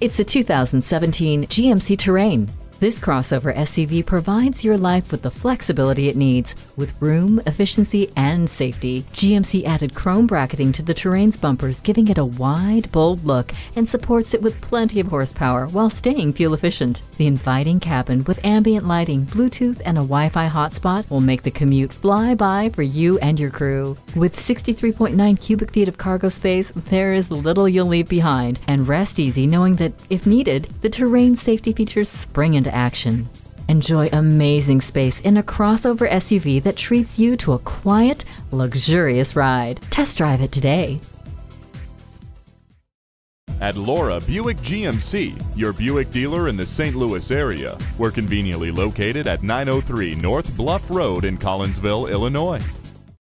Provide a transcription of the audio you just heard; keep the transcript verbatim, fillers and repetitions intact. It's a two thousand seventeen G M C Terrain. This crossover S U V provides your life with the flexibility it needs, with room, efficiency, and safety. G M C added chrome bracketing to the Terrain's bumpers, giving it a wide, bold look, and supports it with plenty of horsepower while staying fuel efficient. The inviting cabin with ambient lighting, Bluetooth, and a Wi-Fi hotspot will make the commute fly by for you and your crew. With sixty-three point nine cubic feet of cargo space, there is little you'll leave behind, and rest easy knowing that, if needed, the Terrain safety features spring into action. Enjoy amazing space in a crossover S U V that treats you to a quiet, luxurious ride. Test drive it today. At Laura Buick G M C, your Buick dealer in the Saint Louis area. We're conveniently located at nine oh three North Bluff Road in Collinsville, Illinois.